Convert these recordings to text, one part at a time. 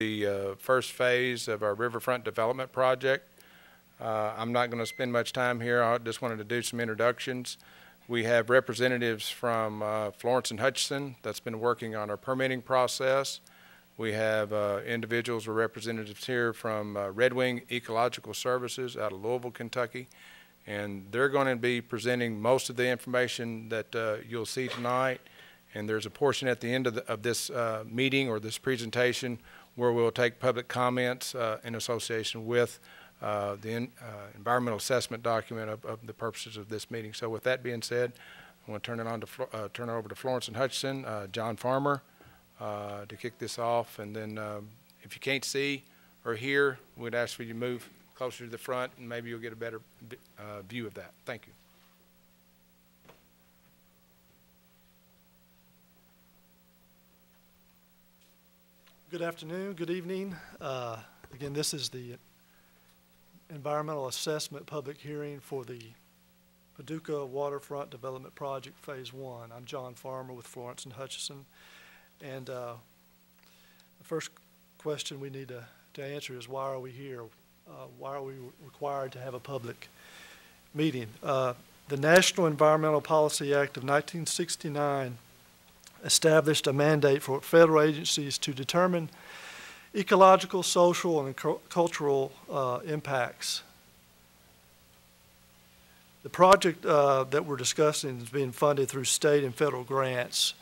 the first phase of our riverfront development project. I'm not going to spend much time here. I just wanted to do some introductions. We have representatives from Florence and Hutchinson that's been working on our permitting process. We have individuals or representatives here from Red Wing Ecological Services out of Louisville, Kentucky, and they're going to be presenting most of the information that you'll see tonight. And there's a portion at the end of this meeting or this presentation where we'll take public comments in association with the environmental assessment document of the purposes of this meeting. So with that being said, I want to turn it over to Florence and Hutchinson, John Farmer, to kick this off. And then if you can't see or hear, we'd ask for you to move closer to the front and maybe you'll get a better view of that. Thank you. Good afternoon, good evening. Again, this is the Environmental Assessment public hearing for the Paducah Waterfront Development Project Phase 1. I'm John Farmer with Florence and Hutchinson. And the first question we need to answer is, why are we here? Why are we required to have a public meeting? The National Environmental Policy Act of 1969 established a mandate for federal agencies to determine ecological, social, and cultural impacts. The project that we're discussing is being funded through state and federal grants.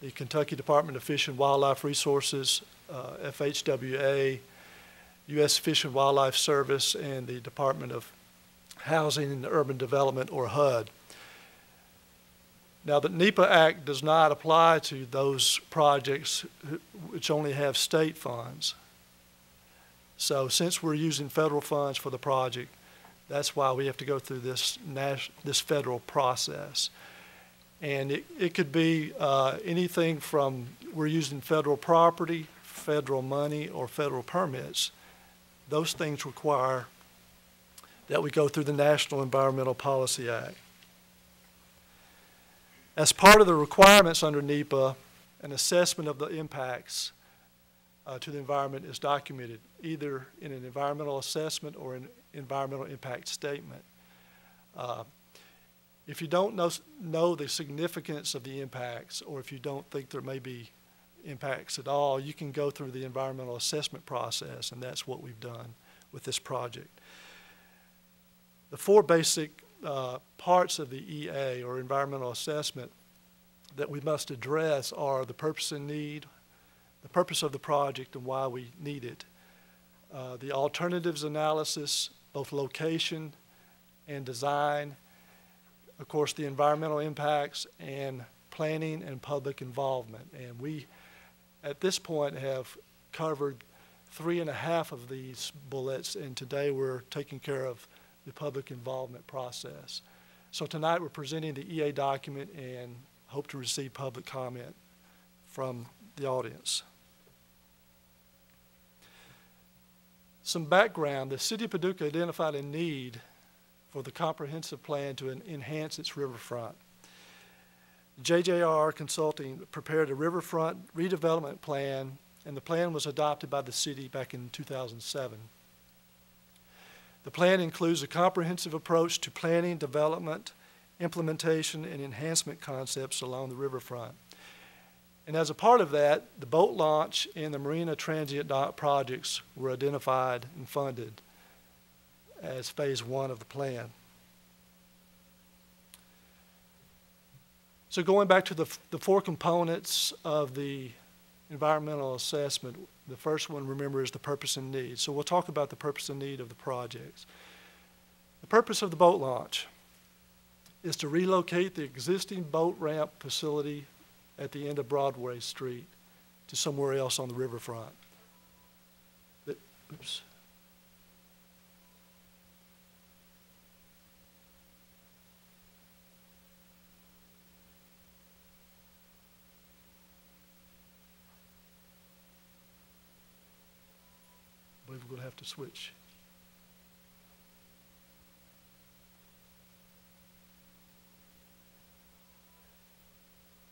The Kentucky Department of Fish and Wildlife Resources, FHWA, U.S. Fish and Wildlife Service, and the Department of Housing and Urban Development, or HUD. Now, the NEPA Act does not apply to those projects which only have state funds. So since we're using federal funds for the project, that's why we have to go through this federal process. And it could be anything from, we're using federal property, federal money, or federal permits. Those things require that we go through the National Environmental Policy Act. As part of the requirements under NEPA, an assessment of the impacts to the environment is documented, either in an environmental assessment or an environmental impact statement. If you don't know the significance of the impacts, or if you don't think there may be impacts at all, you can go through the environmental assessment process, and that's what we've done with this project. The four basic parts of the EA, or environmental assessment, that we must address are the purpose and need, the purpose of the project and why we need it, the alternatives analysis, both location and design, of course, the environmental impacts, and planning and public involvement. And we, at this point, have covered 3.5 of these bullets, and today we're taking care of the public involvement process. So tonight we're presenting the EA document and hope to receive public comment from the audience. Some background: the City of Paducah identified a need for the comprehensive plan to enhance its riverfront. JJR Consulting prepared a riverfront redevelopment plan, and the plan was adopted by the city back in 2007. The plan includes a comprehensive approach to planning, development, implementation, and enhancement concepts along the riverfront. And as a part of that, the boat launch and the marina transient dock projects were identified and funded as phase one of the plan. So going back to the four components of the environmental assessment, the first one, remember, is the purpose and need. So we'll talk about the purpose and need of the projects. The purpose of the boat launch is to relocate the existing boat ramp facility at the end of Broadway Street to somewhere else on the riverfront. Oops. We're going to have to switch.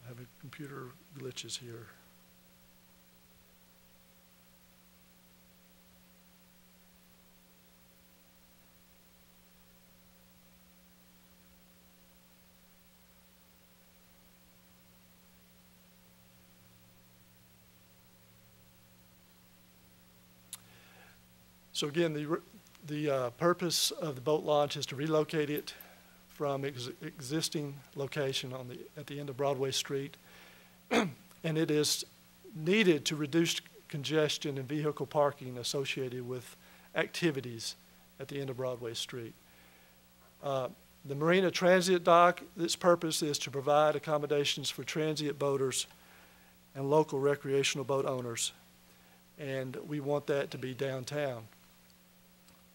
Having computer glitches here. So again, the purpose of the boat launch is to relocate it from existing location on the, at the end of Broadway Street, and it is needed to reduce congestion and vehicle parking associated with activities at the end of Broadway Street. The Marina Transit Dock, its purpose is to provide accommodations for transient boaters and local recreational boat owners, and we want that to be downtown.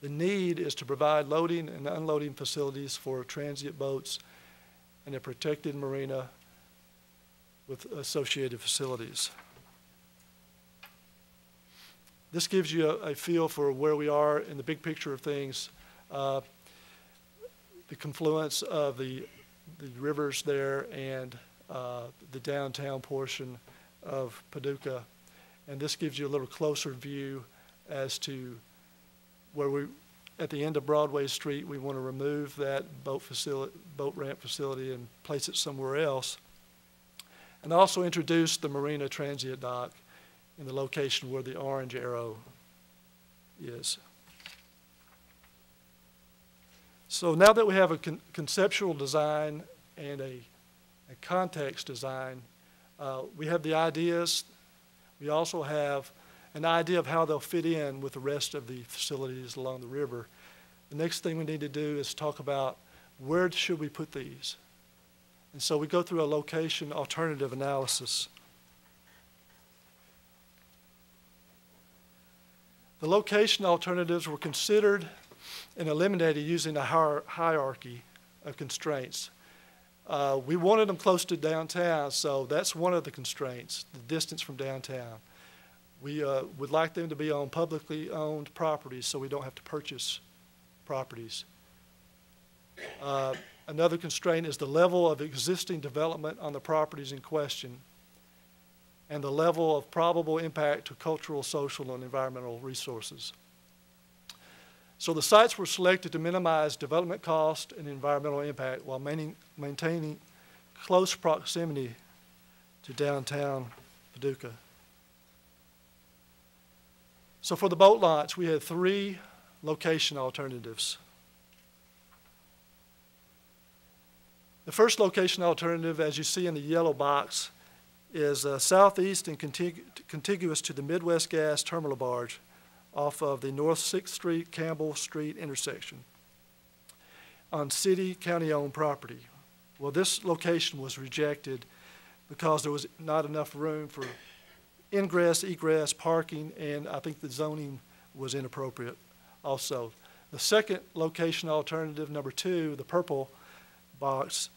The need is to provide loading and unloading facilities for transient boats and a protected marina with associated facilities. This gives you a feel for where we are in the big picture of things. The confluence of the rivers there and the downtown portion of Paducah. And this gives you a little closer view as to where we, at the end of Broadway Street, we want to remove that boat ramp facility and place it somewhere else. And also introduce the Marina Transit Dock in the location where the orange arrow is. So now that we have a conceptual design and a context design, we have the ideas. We also have an idea of how they'll fit in with the rest of the facilities along the river. The next thing we need to do is talk about where should we put these. And so we go through a location alternative analysis. The location alternatives were considered and eliminated using a hierarchy of constraints. We wanted them close to downtown, so that's one of the constraints, the distance from downtown. We would like them to be on publicly owned properties so we don't have to purchase properties. Another constraint is the level of existing development on the properties in question and the level of probable impact to cultural, social, and environmental resources. So the sites were selected to minimize development cost and environmental impact while maintaining close proximity to downtown Paducah. So for the boat launch, we had three location alternatives. The first location alternative, as you see in the yellow box, is southeast and contiguous to the Midwest Gas Terminal Barge off of the North 6th Street, Campbell Street intersection on city, county-owned property. Well, this location was rejected because there was not enough room for ingress, egress, parking, and I think the zoning was inappropriate also. The second location alternative, number two, the purple box,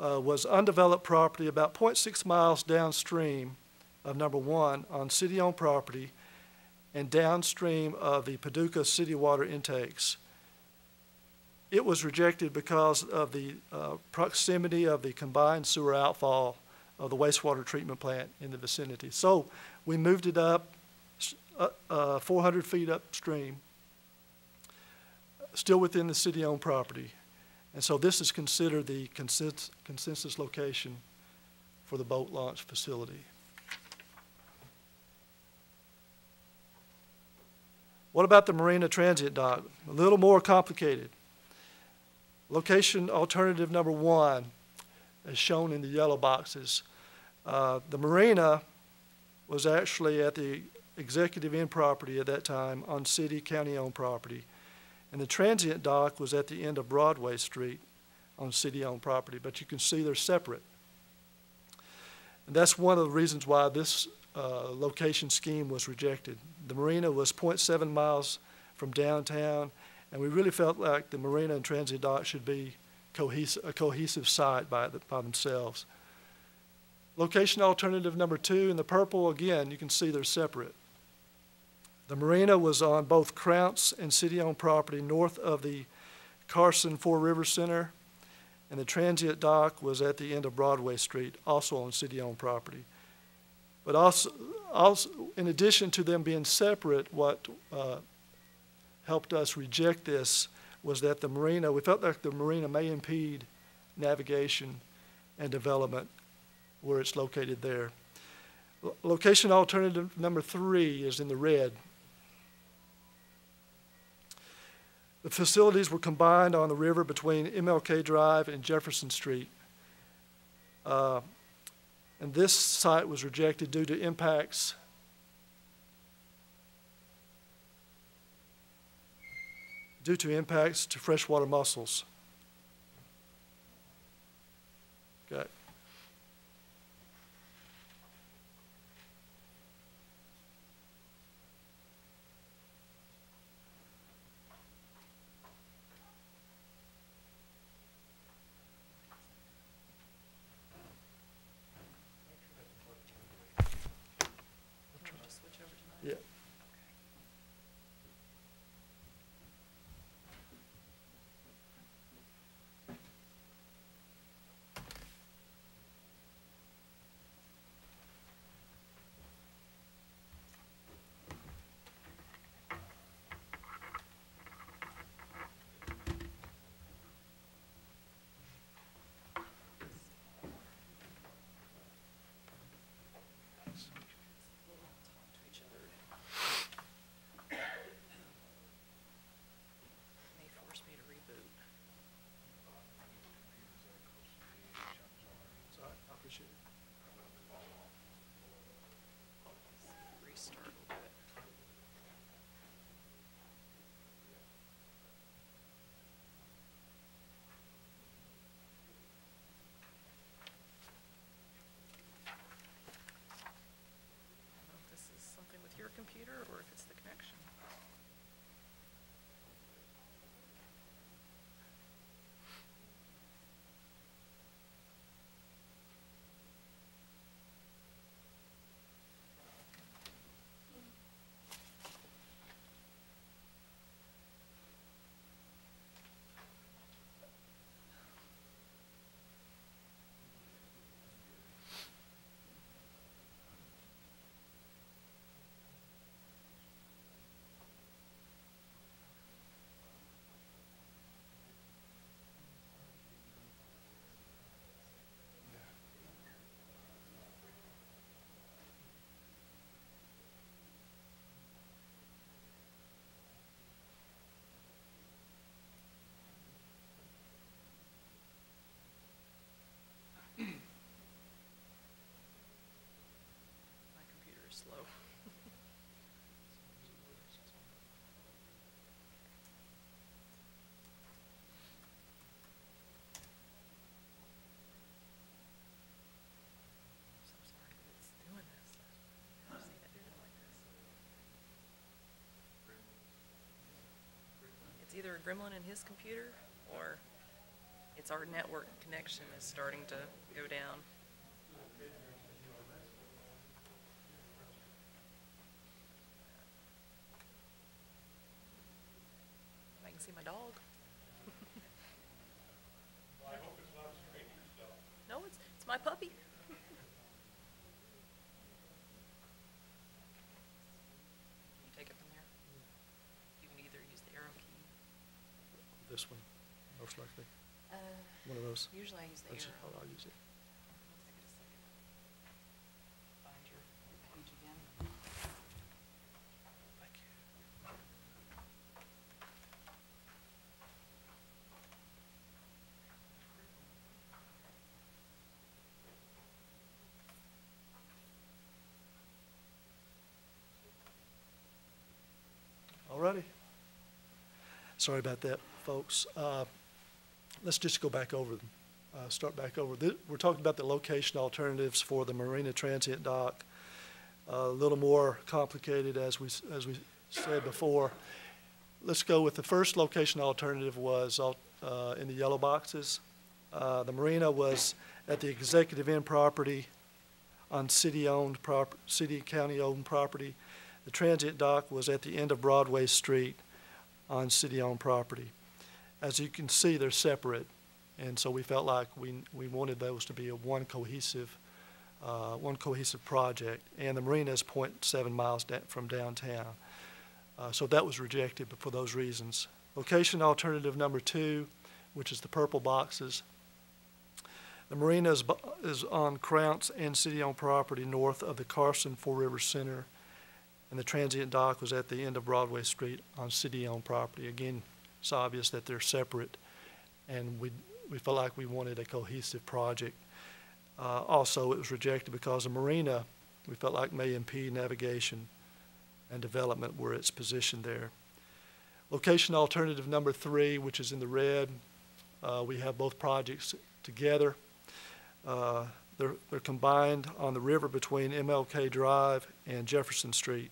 was undeveloped property about 0.6 miles downstream of number one on city-owned property and downstream of the Paducah city water intakes. It was rejected because of the proximity of the combined sewer outfall of the wastewater treatment plant in the vicinity. So we moved it up 400 feet upstream, still within the city-owned property. And so this is considered the consensus location for the boat launch facility. What about the Marina Transit Dock? A little more complicated. Location alternative number one, as shown in the yellow boxes. The marina was actually at the Executive Inn property at that time on city, county-owned property. And the transient dock was at the end of Broadway Street on city-owned property. But you can see they're separate. And that's one of the reasons why this location scheme was rejected. The marina was 0.7 miles from downtown, and we really felt like the marina and transient dock should be a cohesive site by themselves. Location alternative number two in the purple, again, you can see they're separate. The marina was on both Crounce and city-owned property north of the Carson Four River Center, and the transient dock was at the end of Broadway Street, also on city-owned property. But also, in addition to them being separate, what helped us reject this was that the marina, we felt like the marina may impede navigation and development where it's located there. Location alternative number three is in the red. The facilities were combined on the river between MLK Drive and Jefferson Street. And this site was rejected due to impacts to freshwater mussels. Okay. Computer or if it's the connection. Slow. It's either a gremlin in his computer or it's our network connection is starting to go down. See my dog. Well, I hope it's not a stranger's dog. No, it's my puppy. You take it from there. You can either use the arrow key. This one, most likely. One of those. Usually I use the arrow. That's how I use it. Sorry about that, folks. Let's just go back over them, start back over. We're talking about the location alternatives for the Marina Transient Dock. A little more complicated, as we said before. Let's go with the first location alternative was in the yellow boxes. The marina was at the Executive Inn property on city and county-owned property. The transient dock was at the end of Broadway Street on city-owned property. As you can see, they're separate, and so we felt like we wanted those to be a one cohesive project. And the marina is 0.7 miles from downtown, so that was rejected for those reasons. Location alternative number 2, which is the purple boxes. The marina is on Crounce and city-owned property north of the Carson Four River Center. And the transient dock was at the end of Broadway Street on city-owned property. Again, it's obvious that they're separate, and we felt like we wanted a cohesive project. Also, it was rejected because the marina, we felt like, may impede navigation and development where it's positioned there. Location alternative number 3, which is in the red, we have both projects together. They're combined on the river between MLK Drive and Jefferson Street.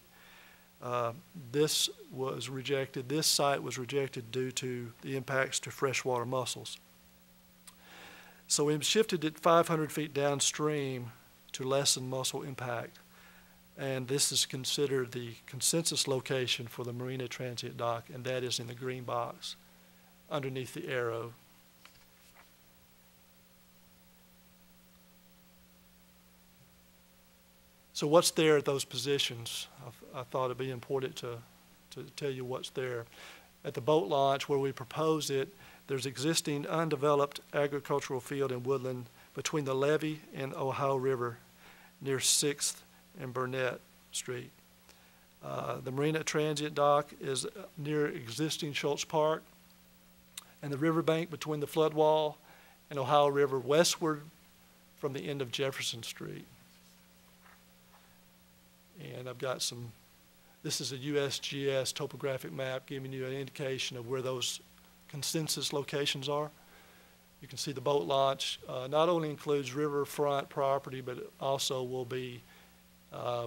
This was rejected. This site was rejected due to the impacts to freshwater mussels. So we shifted it 500 feet downstream to lessen mussel impact, and this is considered the consensus location for the Marina Transient Dock, and that is in the green box underneath the arrow. So what's there at those positions? I thought it'd be important to tell you what's there. At the boat launch where we proposed it, there's existing undeveloped agricultural field and woodland between the levee and the Ohio River near 6th and Burnett Street. The Marina Transient Dock is near existing Schultz Park, and the riverbank between the flood wall and Ohio River westward from the end of Jefferson Street. And I've got some, this is a USGS topographic map giving you an indication of where those consensus locations are. You can see the boat launch not only includes riverfront property, but also will be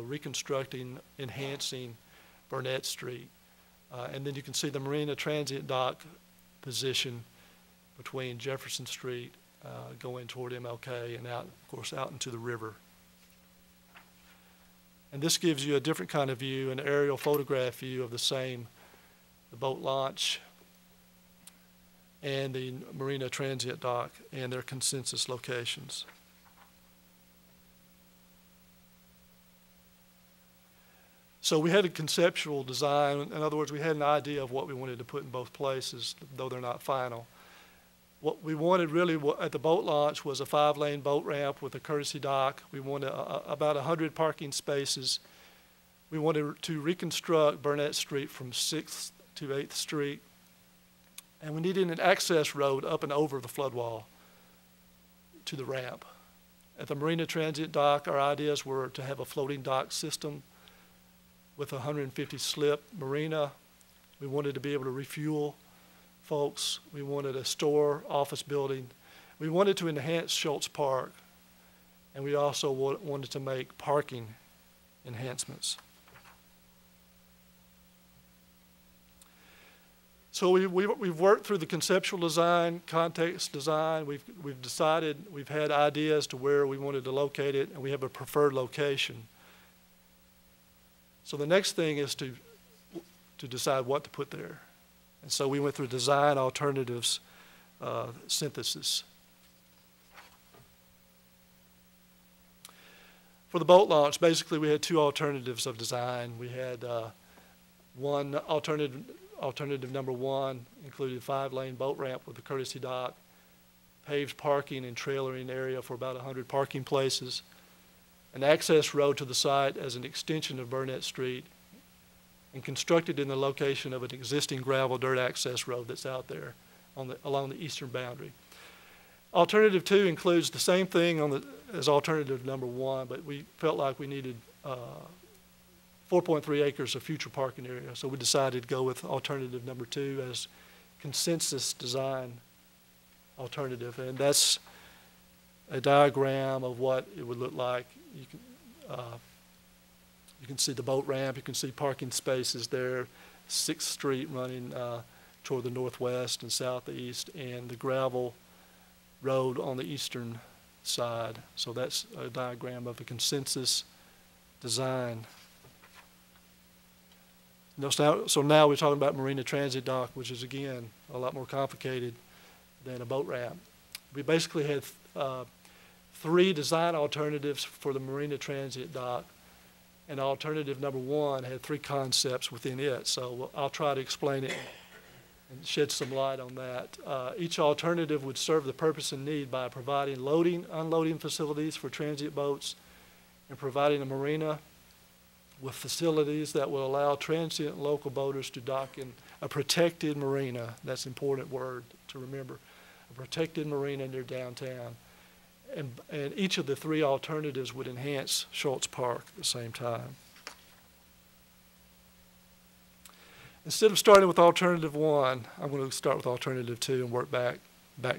reconstructing, enhancing Burnett Street. And then you can see the Marina Transient Dock position between Jefferson Street going toward MLK and out, of course, out into the river. And this gives you a different kind of view, an aerial photograph view of the same, the boat launch and the Marina Transient Dock and their consensus locations. So we had a conceptual design. In other words, we had an idea of what we wanted to put in both places, though they're not final. What we wanted really at the boat launch was a 5-lane boat ramp with a courtesy dock. We wanted about 100 parking spaces. We wanted to reconstruct Burnett Street from 6th to 8th Street. And we needed an access road up and over the flood wall to the ramp. At the Marina Transient Dock, our ideas were to have a floating dock system with 150 slip marina. We wanted to be able to refuel folks. We wanted a store, office building. We wanted to enhance Schultz Park, and we also wanted to make parking enhancements. So we've worked through the conceptual design, context design. We've decided, we've had ideas to where we wanted to locate it, and we have a preferred location. So the next thing is to decide what to put there. And so we went through design alternatives synthesis. For the boat launch, basically we had 2 alternatives of design. We had one alternative. Alternative number 1 included 5-lane boat ramp with a courtesy dock, paved parking and trailering area for about 100 parking places, an access road to the site as an extension of Burnett Street, and constructed in the location of an existing gravel dirt access road that's out there on the, along the eastern boundary. Alternative 2 includes the same thing on the, as alternative number 1, but we felt like we needed 4.3 acres of future parking area, so we decided to go with alternative number 2 as consensus design alternative, and that's a diagram of what it would look like. You can see the boat ramp, you can see parking spaces there, 6th Street running toward the northwest and southeast, and the gravel road on the eastern side. So that's a diagram of the consensus design. So now we're talking about Marina Transit Dock, which is, again, a lot more complicated than a boat ramp. We basically had 3 design alternatives for the Marina Transit Dock, and alternative number 1 had 3 concepts within it. So I'll try to explain it and shed some light on that. Each alternative would serve the purpose and need by providing loading, unloading facilities for transit boats and providing a marina with facilities that will allow transient local boaters to dock in a protected marina. That's an important word to remember. A protected marina near downtown. And each of the three alternatives would enhance Schultz Park at the same time. Instead of starting with alternative one, I'm going to start with alternative two and work back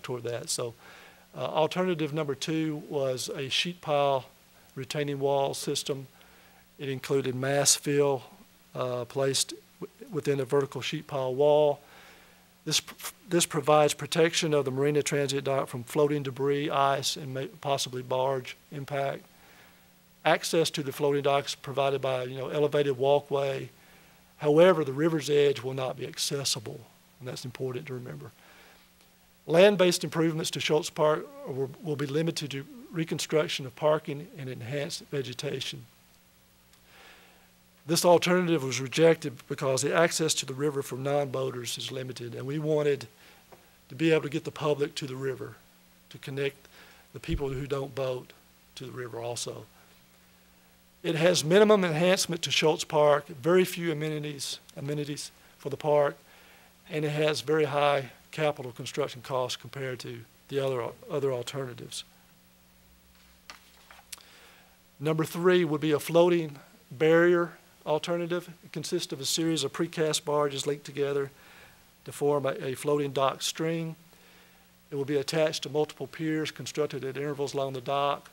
toward that. So alternative number two was a sheet pile retaining wall system. It included mass fill placed within a vertical sheet pile wall. This provides protection of the marina transit dock from floating debris, ice, and possibly barge impact. Access to the floating dock is provided by elevated walkway. However, the river's edge will not be accessible, and that's important to remember. Land-based improvements to Schultz Park will be limited to reconstruction of parking and enhanced vegetation. This alternative was rejected because the access to the river for non-boaters is limited, and we wanted to be able to get the public to the river, to connect the people who don't boat to the river also. It has minimum enhancement to Schultz Park, very few amenities for the park, and it has very high capital construction costs compared to the other alternatives. Number three would be a floating barrier alternative. It consists of a series of precast barges linked together to form a floating dock string. It will be attached to multiple piers constructed at intervals along the dock.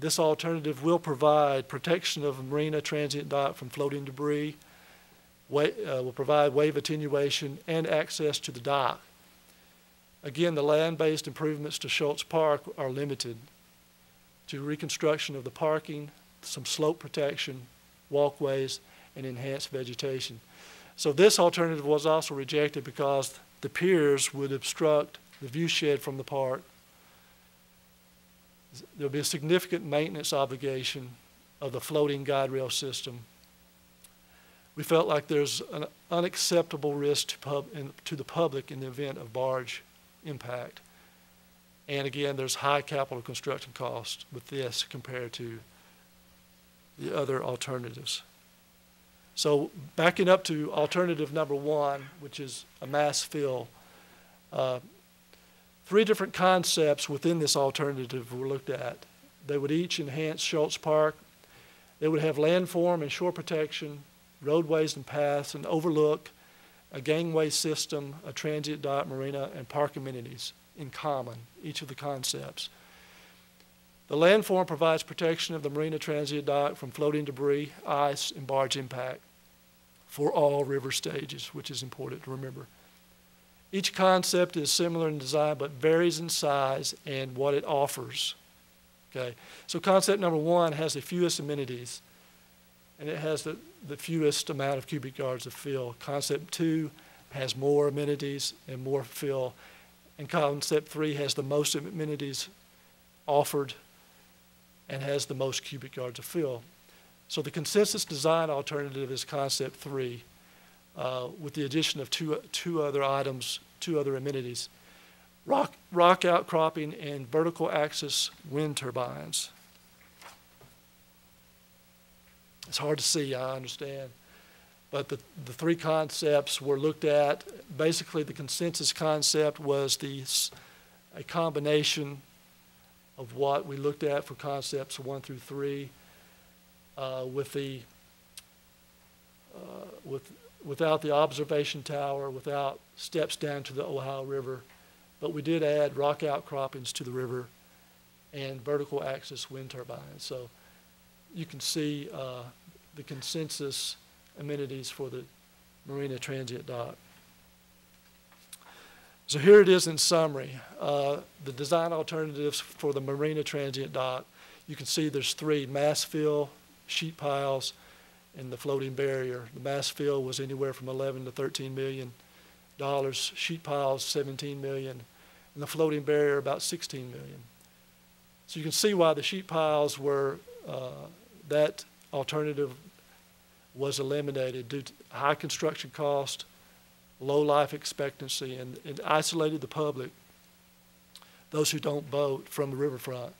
This alternative will provide protection of marina transient dock from floating debris, will provide wave attenuation and access to the dock. Again, the land-based improvements to Schultz Park are limited to reconstruction of the parking, some slope protection, walkways, and enhanced vegetation. So this alternative was also rejected because the piers would obstruct the view shed from the park. There'll be a significant maintenance obligation of the floating guide rail system. We felt like there's an unacceptable risk to the public in the event of barge impact. And again, there's high capital construction costs with this compared to the other alternatives. So backing up to alternative number one, which is a mass fill, three different concepts within this alternative were looked at. They would each enhance Schultz Park. They would have landform and shore protection, roadways and paths, an overlook, a gangway system, a transient dock, marina, and park amenities in common, each of the concepts. The landform provides protection of the marina transient dock from floating debris, ice, and barge impact for all river stages, which is important to remember. Each concept is similar in design, but varies in size and what it offers. Okay, so concept number one has the fewest amenities, and it has the fewest amount of cubic yards of fill. Concept two has more amenities and more fill, and concept three has the most amenities offered and has the most cubic yards of fill. So the consensus design alternative is concept three, with the addition of two other items, two other amenities, rock outcropping and vertical axis wind turbines. It's hard to see, I understand. But the three concepts were looked at. Basically, the consensus concept was a combination of what we looked at for concepts 1 through 3 without the observation tower, without steps down to the Ohio River. But we did add rock outcroppings to the river and vertical axis wind turbines. So you can see the consensus amenities for the marina transient dock. So here it is in summary. The design alternatives for the marina transient dock. You can see there's three: mass fill, sheet piles, and the floating barrier. The mass fill was anywhere from $11 to $13 million, sheet piles $17 million, and the floating barrier about $16 million. So you can see why the sheet piles were that alternative was eliminated due to high construction cost, low life expectancy, and isolated the public, those who don't boat, from the riverfront.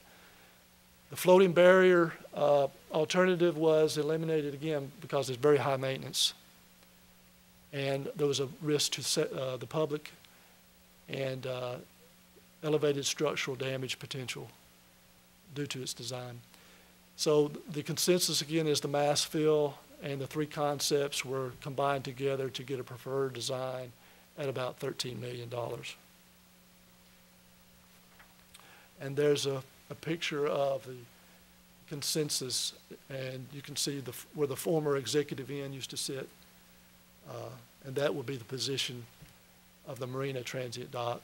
The floating barrier Alternative was eliminated again because it's very high maintenance. And there was a risk to the public and elevated structural damage potential due to its design. So the consensus again is the mass fill and the three concepts were combined together to get a preferred design at about $13 million. And there's a picture of the consensus, and you can see the, where the former Executive Inn used to sit, and that would be the position of the Marina Transient Dock.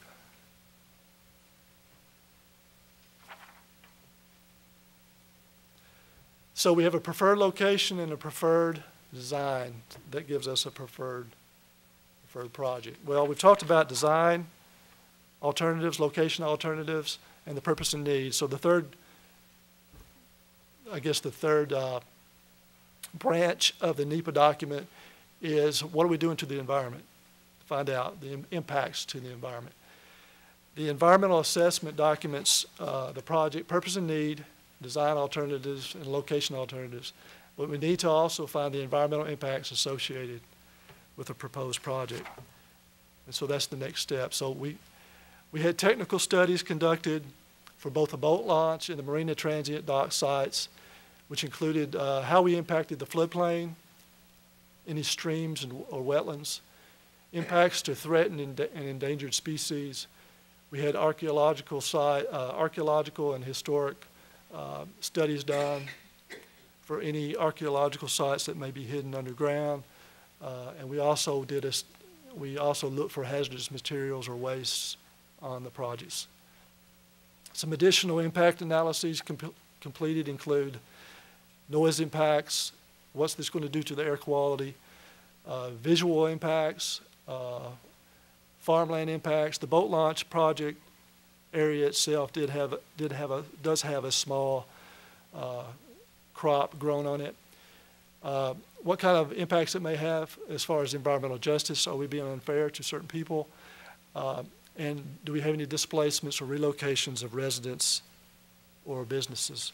So we have a preferred location and a preferred design. That gives us a preferred project. Well, we've talked about design alternatives, location alternatives, and the purpose and need. So the third, I guess the third branch of the NEPA document is what are we doing to the environment? Find out the impacts to the environment. The environmental assessment documents the project purpose and need, design alternatives, and location alternatives. But we need to also find the environmental impacts associated with a proposed project. And so that's the next step. So we had technical studies conducted for both the boat launch and the Marina Transient Dock sites, which included how we impacted the floodplain, any streams or wetlands, impacts to threatened and endangered species. We had archaeological and historic studies done for any archaeological sites that may be hidden underground, and we also looked for hazardous materials or wastes on the projects. Some additional impact analyses completed include noise impacts, what's this going to do to the air quality, visual impacts, farmland impacts. The boat launch project area itself does have a small crop grown on it. What kind of impacts it may have as far as environmental justice? Are we being unfair to certain people? And do we have any displacements or relocations of residents or businesses?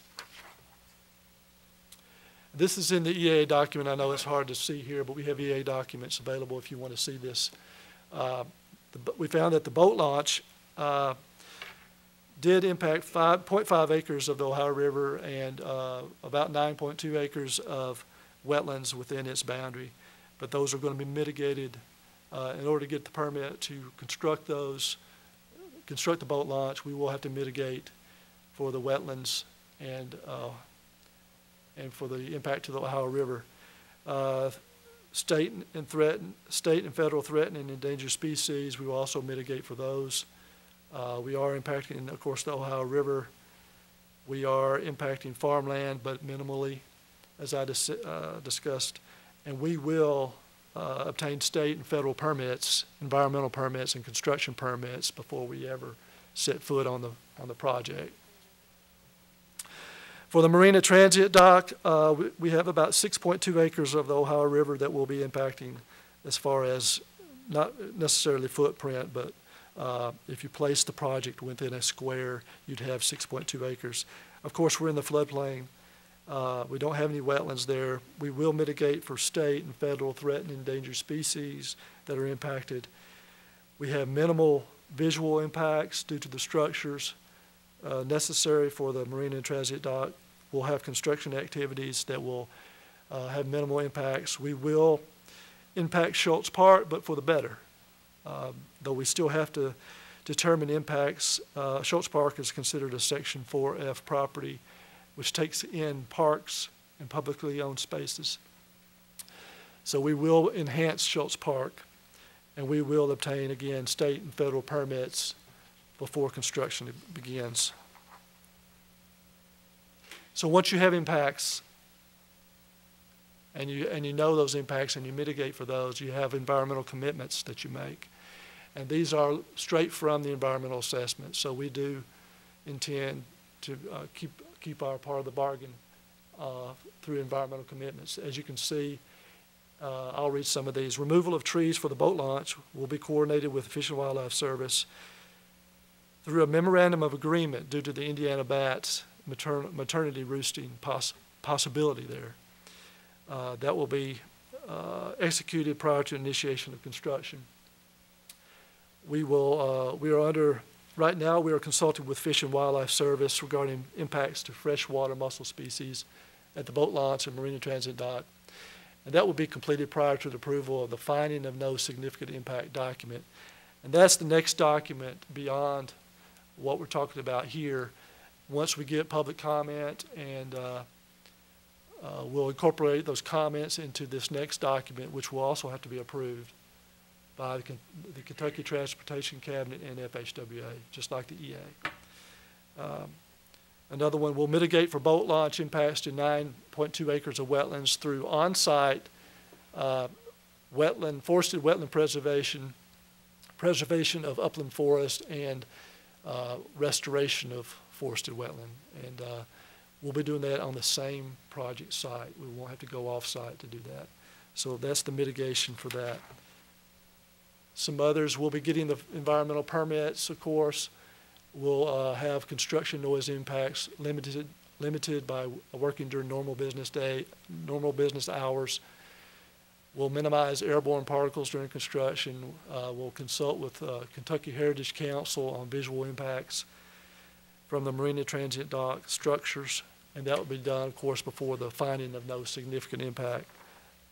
This is in the EA document. I know it's hard to see here, but we have EA documents available if you want to see this. We found that the boat launch did impact 5.5 acres of the Ohio River and about 9.2 acres of wetlands within its boundary. But those are going to be mitigated in order to get the permit to construct those, construct the boat launch. We will have to mitigate for the wetlands and for the impact to the Ohio River. State and federal threatened and endangered species, we will also mitigate for those. We are impacting, of course, the Ohio River. We are impacting farmland, but minimally, as I discussed. And we will obtain state and federal permits, environmental permits and construction permits before we ever set foot on the project. For the Marina Transient Dock, we have about 6.2 acres of the Ohio River that will be impacting as far as not necessarily footprint, but if you place the project within a square, you'd have 6.2 acres. Of course, we're in the floodplain. We don't have any wetlands there. We will mitigate for state and federal threatened endangered species that are impacted. We have minimal visual impacts due to the structures necessary for the Marina and Transit Dock. We'll have construction activities that will have minimal impacts. We will impact Schultz Park, but for the better. Though we still have to determine impacts, Schultz Park is considered a Section 4F property, which takes in parks and publicly owned spaces. So we will enhance Schultz Park, and we will obtain, again, state and federal permits before construction begins. So once you have impacts, and you know those impacts and you mitigate for those, you have environmental commitments that you make. And these are straight from the environmental assessment. So we do intend to keep our part of the bargain through environmental commitments. As you can see, I'll read some of these. Removal of trees for the boat launch will be coordinated with the Fish and Wildlife Service through a memorandum of agreement due to the Indiana bats maternity roosting possibility there. That will be executed prior to initiation of construction. We will, we are under, right now we are consulting with Fish and Wildlife Service regarding impacts to freshwater mussel species at the boat launch and marina transit dock. And that will be completed prior to the approval of the finding of no significant impact document. And that's the next document beyond what we're talking about here. Once we get public comment, and we'll incorporate those comments into this next document, which will also have to be approved by the Kentucky Transportation Cabinet and FHWA, just like the EA. Another one, will mitigate for boat launch impacts to 9.2 acres of wetlands through on-site forested wetland preservation, preservation of upland forest, and restoration of forested wetland. And we'll be doing that on the same project site. We won't have to go off-site to do that. So that's the mitigation for that. Some others, we'll be getting the environmental permits, of course. We'll have construction noise impacts limited by working during normal business hours. We'll minimize airborne particles during construction. We'll consult with Kentucky Heritage Council on visual impacts from the marina transient dock structures, and that will be done, of course, before the finding of no significant impact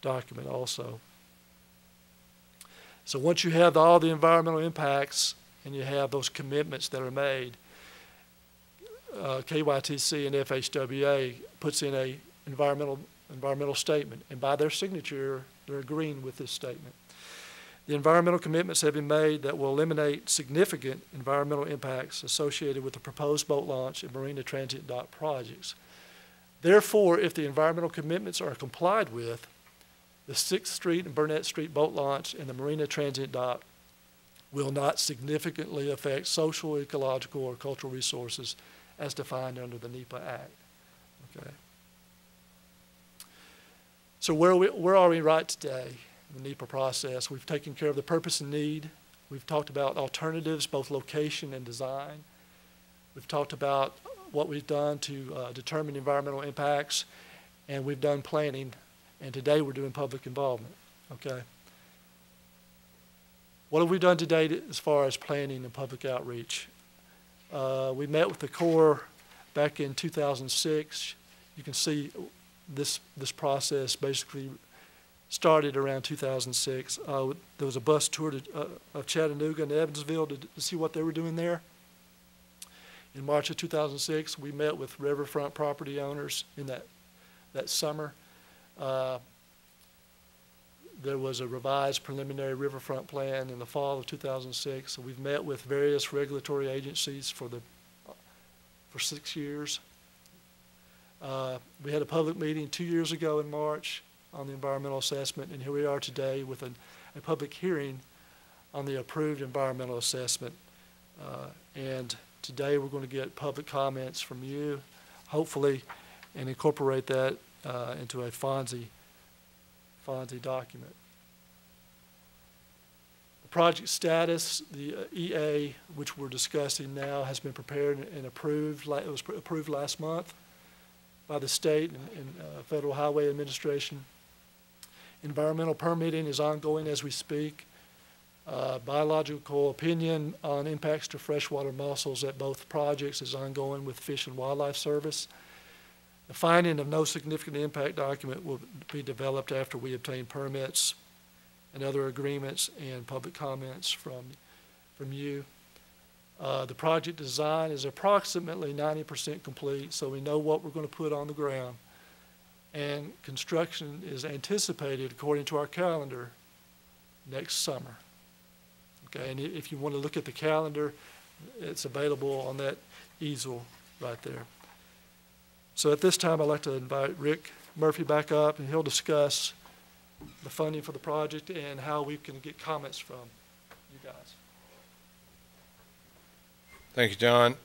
document also. So once you have all the environmental impacts, and you have those commitments that are made, KYTC and FHWA puts in a environmental statement, and by their signature, they're agreeing with this statement. The environmental commitments have been made that will eliminate significant environmental impacts associated with the proposed boat launch and marina transit dock projects. Therefore, if the environmental commitments are complied with, the 6th Street and Burnett Street boat launch and the marina transit dock will not significantly affect social, ecological, or cultural resources as defined under the NEPA Act. Okay. So where are we right today in the NEPA process? We've taken care of the purpose and need. We've talked about alternatives, both location and design. We've talked about what we've done to determine environmental impacts, and we've done planning, and today we're doing public involvement. Okay. What have we done today as far as planning and public outreach? We met with the Corps back in 2006. You can see this process basically started around 2006. There was a bus tour of Chattanooga and Evansville to see what they were doing there. In March of 2006, we met with riverfront property owners in that summer. There was a revised preliminary riverfront plan in the fall of 2006. So we've met with various regulatory agencies for 6 years. We had a public meeting 2 years ago in March on the environmental assessment, and here we are today with a public hearing on the approved environmental assessment. And today we're going to get public comments from you, hopefully, and incorporate that into a FONSI document. The project status, the EA, which we're discussing now, has been prepared and approved. It was approved last month by the state and Federal Highway Administration. Environmental permitting is ongoing as we speak. Biological opinion on impacts to freshwater mussels at both projects is ongoing with Fish and Wildlife Service. The finding of no significant impact document will be developed after we obtain permits and other agreements and public comments from you. The project design is approximately 90% complete, so we know what we're going to put on the ground. And construction is anticipated, according to our calendar, next summer. Okay, and if you want to look at the calendar, it's available on that easel right there. So at this time, I'd like to invite Rick Murphy back up, and he'll discuss the funding for the project and how we can get comments from you guys. Thank you, John.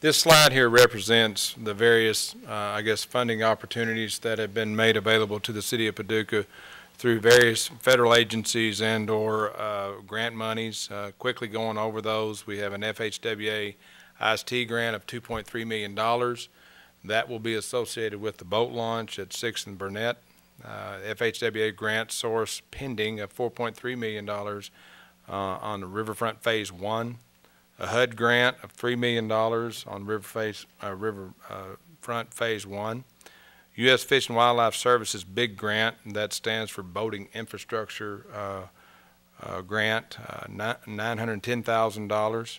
This slide here represents the various, I guess, funding opportunities that have been made available to the City of Paducah through various federal agencies and or grant monies. Quickly going over those, we have an FHWA IST grant of $2.3 million. That will be associated with the boat launch at 6th and Burnett. FHWA grant source pending of $4.3 million on the Riverfront Phase 1. A HUD grant of $3 million on Riverfront Phase 1. U.S. Fish and Wildlife Services big grant, and that stands for Boating Infrastructure grant, $910,000.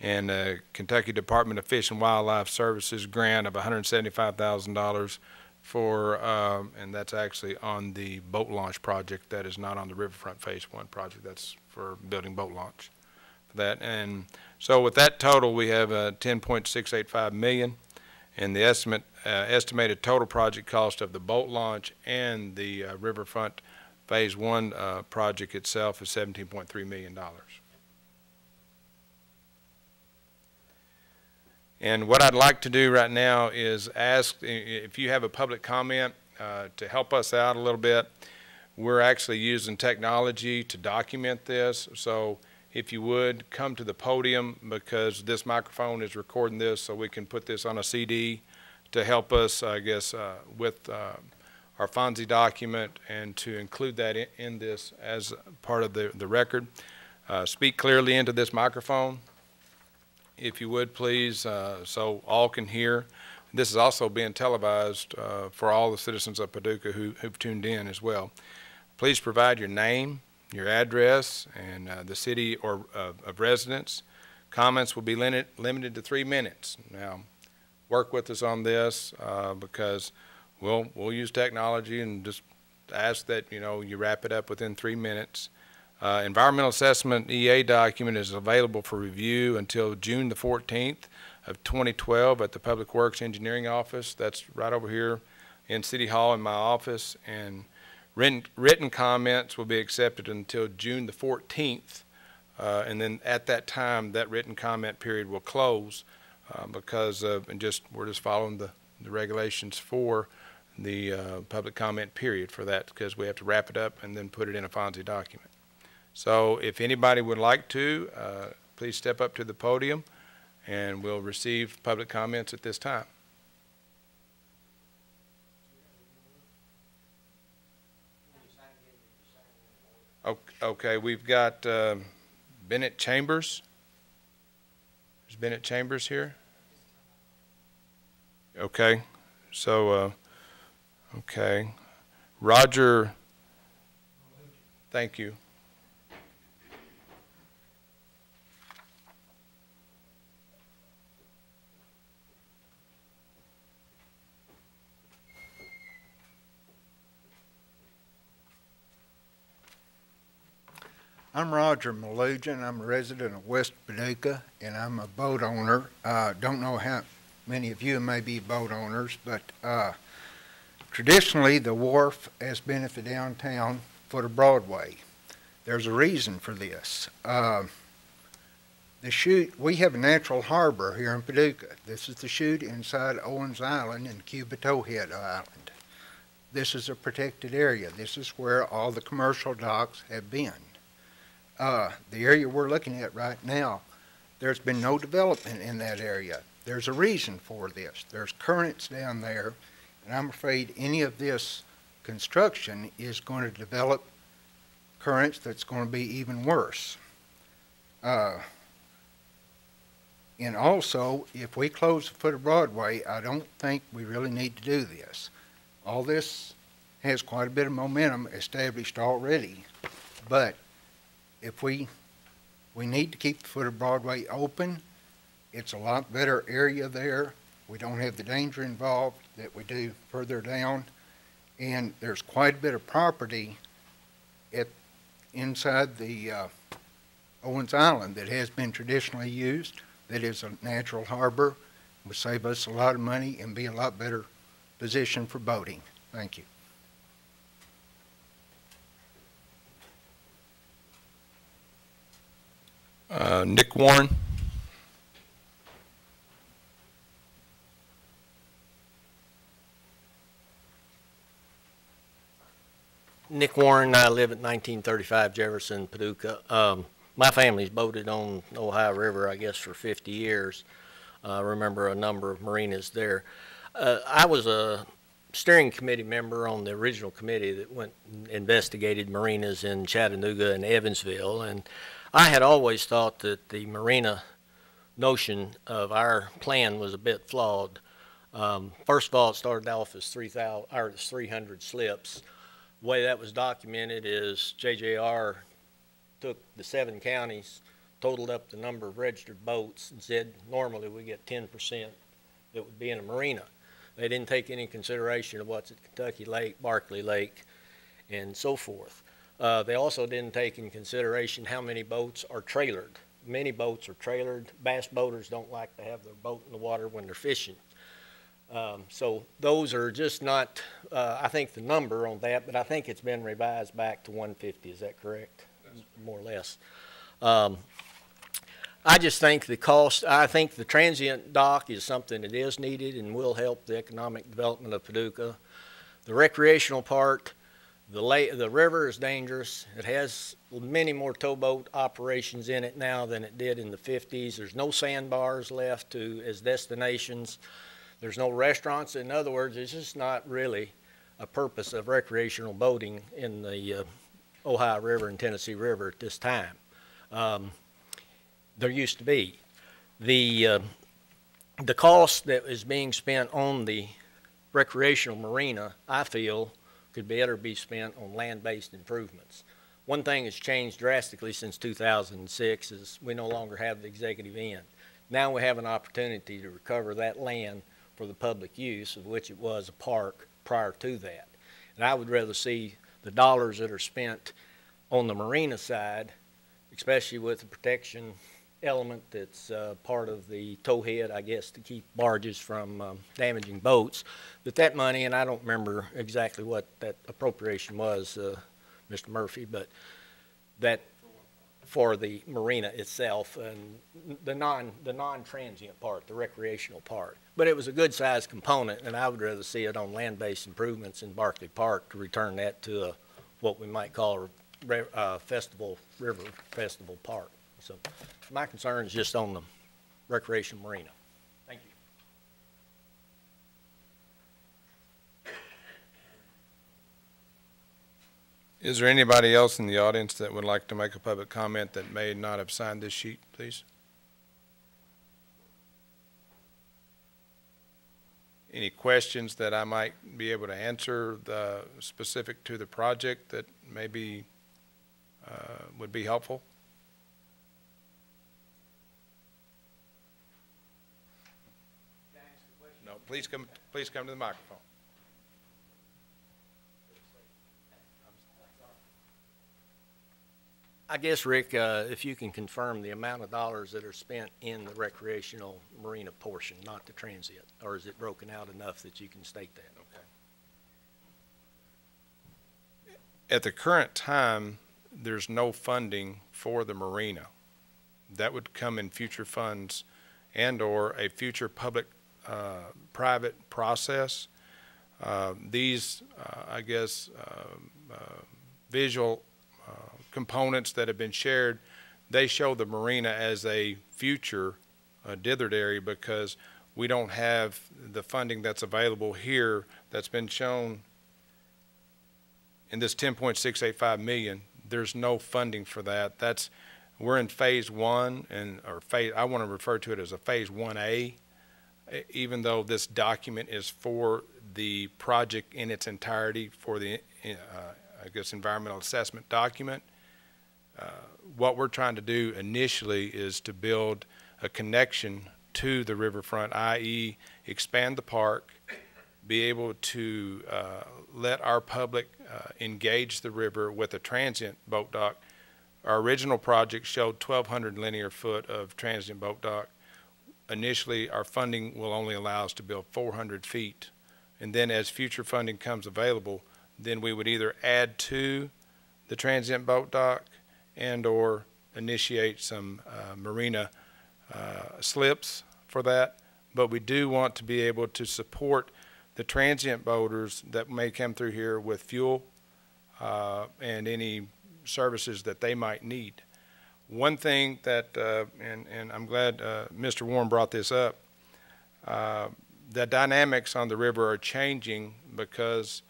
And a Kentucky Department of Fish and Wildlife Services grant of $175,000 for, and that's actually on the boat launch project. That is not on the Riverfront Phase 1 project. That's for building boat launch. For that, and so with that total, we have $10.685 million, and the estimated total project cost of the boat launch and the Riverfront Phase 1 project itself is $17.3 million. And what I'd like to do right now is ask if you have a public comment to help us out a little bit. We're actually using technology to document this. So if you would, come to the podium, because this microphone is recording this, so we can put this on a CD to help us, I guess, with our FONSI document, and to include that in this as part of the record. Speak clearly into this microphone, if you would, please, so all can hear. This is also being televised for all the citizens of Paducah who've tuned in as well. Please provide your name, your address, and the city or of residence. Comments will be limited to 3 minutes. Now, work with us on this because we'll use technology, and just ask that, you know, you wrap it up within 3 minutes. Environmental Assessment EA document is available for review until June the 14th of 2012 at the Public Works Engineering Office. That's right over here in City Hall in my office. And written comments will be accepted until June the 14th. And then at that time, that written comment period will close because of, and just, we're just following the regulations for the public comment period for that, because we have to wrap it up and then put it in a FONSI document. So if anybody would like to, please step up to the podium, and we'll receive public comments at this time. Okay, we've got Bennett Chambers. Is Bennett Chambers here? Okay, so, okay. Roger, thank you. I'm Roger Malugian. I'm a resident of West Paducah, and I'm a boat owner. Don't know how many of you may be boat owners, but traditionally the wharf has been at the downtown foot of Broadway. There's a reason for this. The chute, we have a natural harbor here in Paducah. This is the chute inside Owens Island and Cuba Towhead Island. This is a protected area. This is where all the commercial docks have been. The area we're looking at right now, there's been no development in that area. There's a reason for this. There's currents down there, and I'm afraid any of this construction is going to develop currents that's going to be even worse. And also, if we close the foot of Broadway, I don't think we really need to do this. All this has quite a bit of momentum established already, but if we need to keep the foot of Broadway open. It's a lot better area there. We don't have the danger involved that we do further down. And there's quite a bit of property inside the Owens Island that has been traditionally used, that is a natural harbor, would save us a lot of money and be a lot better position for boating. Thank you. Nick Warren. Nick Warren, I live at 1935 Jefferson, Paducah. My family's boated on Ohio River, I guess, for 50 years. I remember a number of marinas there. I was a steering committee member on the original committee that went and investigated marinas in Chattanooga and Evansville, and I had always thought that the marina notion of our plan was a bit flawed. First of all, it started off as 300 slips. The way that was documented is JJR took the 7 counties, totaled up the number of registered boats, and said normally we get 10% that would be in a marina. They didn't take any consideration of what's at Kentucky Lake, Barkley Lake, and so forth. They also didn't take in consideration how many boats are trailered. Many boats are trailered. Bass boaters don't like to have their boat in the water when they're fishing. So those are just not, I think the number on that, but I think it's been revised back to 150, is that correct? More or less. I just think the cost, I think the transient dock is something that is needed and will help the economic development of Paducah. The recreational part, the river is dangerous. It has many more towboat operations in it now than it did in the 50s. There's no sandbars left as destinations. There's no restaurants. In other words, it's just not really a purpose of recreational boating in the Ohio River and Tennessee River at this time. There used to be. The cost that is being spent on the recreational marina, I feel, could better be spent on land-based improvements. One thing has changed drastically since 2006 is we no longer have the Executive Inn. Now we have an opportunity to recover that land for the public use, of which it was a park prior to that. And I would rather see the dollars that are spent on the marina side, especially with the protection element that's part of the towhead, I guess, to keep barges from damaging boats, that money, and I don't remember exactly what that appropriation was, Mr. Murphy, but that for the marina itself and the non-transient part, the recreational part. But it was a good-sized component, and I would rather see it on land-based improvements in Barkley Park to return that to what we might call river festival park. So my concern is just on the recreation marina. Thank you. Is there anybody else in the audience that would like to make a public comment that may not have signed this sheet, please? Any questions that I might be able to answer specific to the project that maybe would be helpful? Can I ask a question? No, please come to the microphone. I guess, Rick, if you can confirm the amount of dollars that are spent in the recreational marina portion, not the transient, or is it broken out enough that you can state that? Okay. At the current time, there's no funding for the marina. That would come in future funds and or a future public private process. Visual components that have been shared, they show the marina as a future dithered area because we don't have the funding that's available here that's been shown in this $10.685 million. There's no funding for that. We're in phase one, I want to refer to it as a phase 1A, even though this document is for the project in its entirety for the, environmental assessment document. What we're trying to do initially is to build a connection to the riverfront, i.e. expand the park, be able to let our public engage the river with a transient boat dock. Our original project showed 1,200 linear foot of transient boat dock. Initially, our funding will only allow us to build 400 feet. And then as future funding comes available, then we would either add to the transient boat dock and or initiate some marina slips for that. But we do want to be able to support the transient boaters that may come through here with fuel and any services that they might need. One thing that, and I'm glad Mr. Warren brought this up, the dynamics on the river are changing because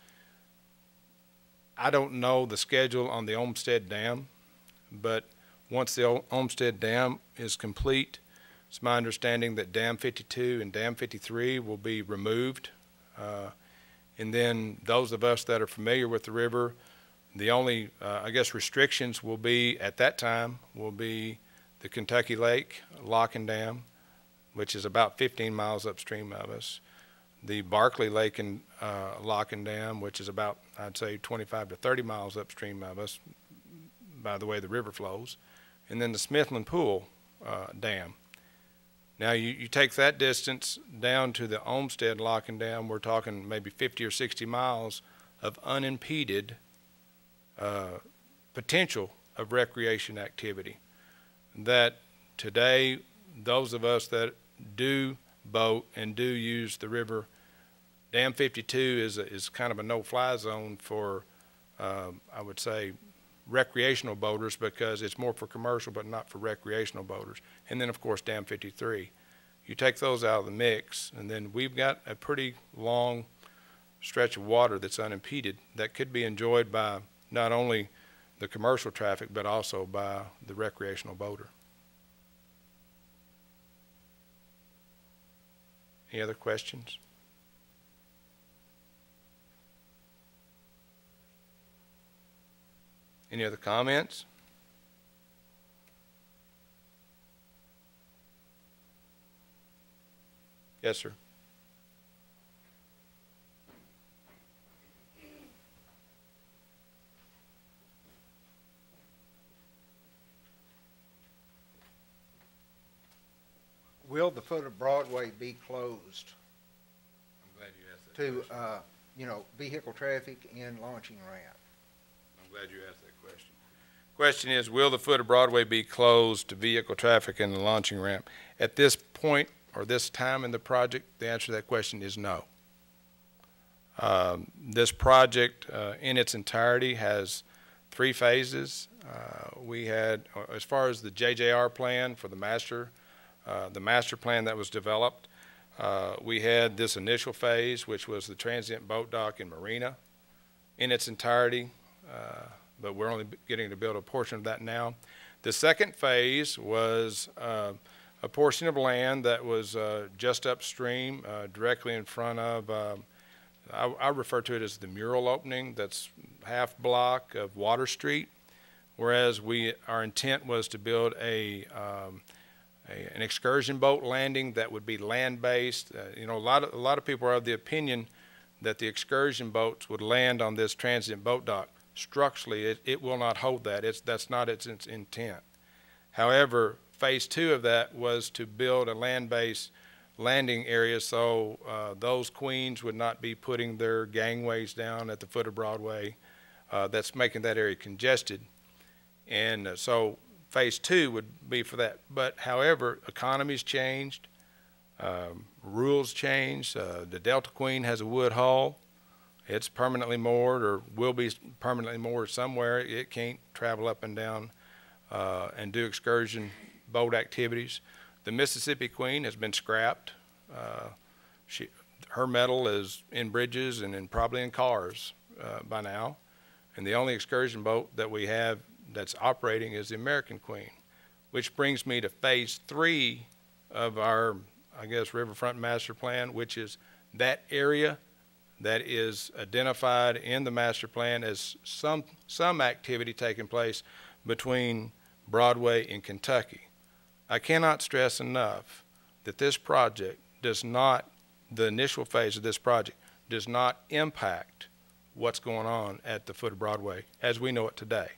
I don't know the schedule on the Olmsted Dam, but once the Olmsted Dam is complete, it's my understanding that Dam 52 and Dam 53 will be removed. And then those of us that are familiar with the river, the only, I guess, restrictions will be, at that time, will be the Kentucky Lake Lock and Dam, which is about 15 miles upstream of us, the Barkley Lake and Lock and Dam, which is about, I'd say, 25 to 30 miles upstream of us, by the way the river flows, and then the Smithland Pool Dam. Now, you take that distance down to the Olmsted Lock and Dam, we're talking maybe 50 or 60 miles of unimpeded potential of recreation activity that today those of us that do boat and do use the river, Dam 52 is kind of a no-fly zone for, I would say, recreational boaters because it's more for commercial but not for recreational boaters. And then, of course, Dam 53. You take those out of the mix, and then we've got a pretty long stretch of water that's unimpeded that could be enjoyed by not only the commercial traffic but also by the recreational boater. Any other questions? Any other comments? Yes, sir. Will the foot of Broadway be closed to, you know, vehicle traffic and launching ramp? I'm glad you asked that question. Question is, will the foot of Broadway be closed to vehicle traffic and the launching ramp? At this point or this time in the project, the answer to that question is no. This project in its entirety has three phases. We had, as far as the JJR plan for the master plan that was developed. We had this initial phase, which was the transient boat dock and marina in its entirety, but we're only getting to build a portion of that now. The second phase was a portion of land that was just upstream, directly in front of, I refer to it as the mural opening, that's half block of Water Street, whereas our intent was to build an excursion boat landing that would be land-based. You know, a lot of people are of the opinion that the excursion boats would land on this transient boat dock. Structurally, it will not hold that. That's not its intent. However, phase two of that was to build a land-based landing area so those queens would not be putting their gangways down at the foot of Broadway. That's making that area congested. And so phase two would be for that, but however, economies changed, rules changed. The Delta Queen has a wood hull; it's permanently moored, or will be permanently moored somewhere. It can't travel up and down and do excursion boat activities. The Mississippi Queen has been scrapped. Her metal is in bridges and probably in cars by now, and the only excursion boat that we have that's operating is the American Queen, which brings me to phase three of our, I guess, Riverfront Master Plan, which is that area that is identified in the master plan as some activity taking place between Broadway and Kentucky. I cannot stress enough that this project does not, the initial phase of this project, does not impact what's going on at the foot of Broadway as we know it today.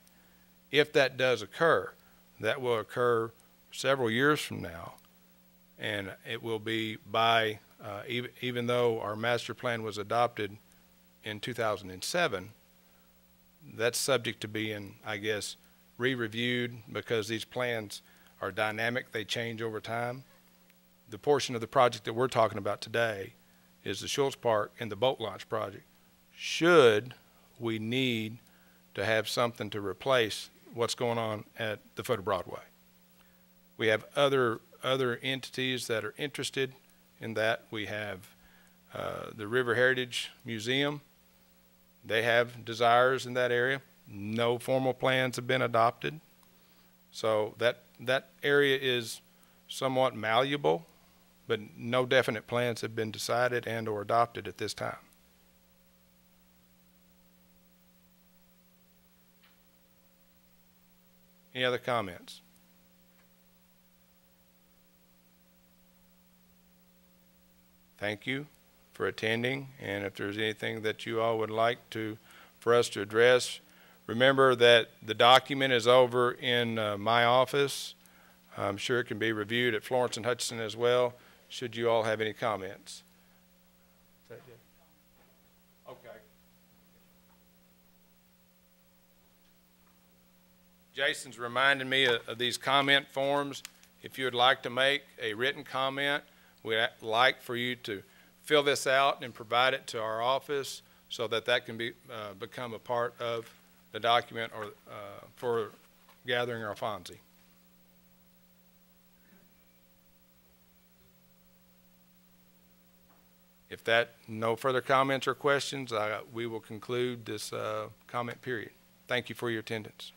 If that does occur, that will occur several years from now, and it will be by, even though our master plan was adopted in 2007, that's subject to being, I guess, re-reviewed because these plans are dynamic, they change over time. The portion of the project that we're talking about today is the Schultz Park and the boat launch project. Should we need to have something to replace what's going on at the foot of Broadway. We have other entities that are interested in that. We have the River Heritage Museum, they have desires in that area. No formal plans have been adopted. So that area is somewhat malleable, but no definite plans have been decided and or adopted at this time. Any other comments? Thank you for attending, and if there's anything that you all would like for us to address, remember that the document is over in my office. I'm sure it can be reviewed at Florence and Hutchinson as well, should you all have any comments. Okay. Jason's reminded me of these comment forms. If you would like to make a written comment, we'd like for you to fill this out and provide it to our office so that that can be become a part of the document or for gathering our FONSI. If that no further comments or questions, we will conclude this comment period. Thank you for your attendance.